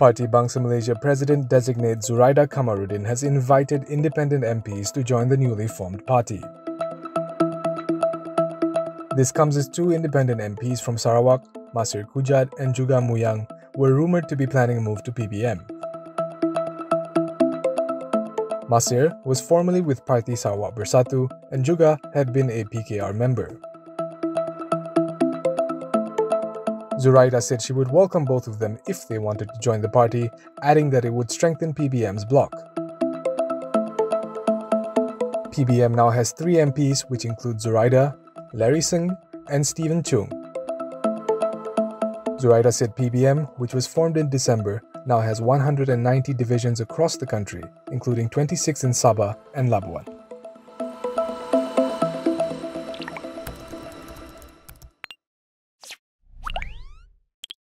Parti Bangsa Malaysia President-designate Zuraida Kamaruddin has invited independent MPs to join the newly formed party. This comes as two independent MPs from Sarawak, Masir Kujat and Juga Muyang, were rumoured to be planning a move to PBM. Masir was formerly with Parti Sarawak Bersatu and Juga had been a PKR member. Zuraida said she would welcome both of them if they wanted to join the party, adding that it would strengthen PBM's bloc. PBM now has three MPs, which include Zuraida, Larry Singh and Steven Choong. Zuraida said PBM, which was formed in December, now has 190 divisions across the country, including 26 in Sabah and Labuan.